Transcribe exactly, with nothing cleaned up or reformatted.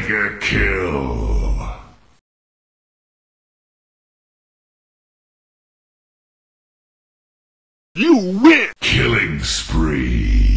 Mega kill. You win! Killing spree.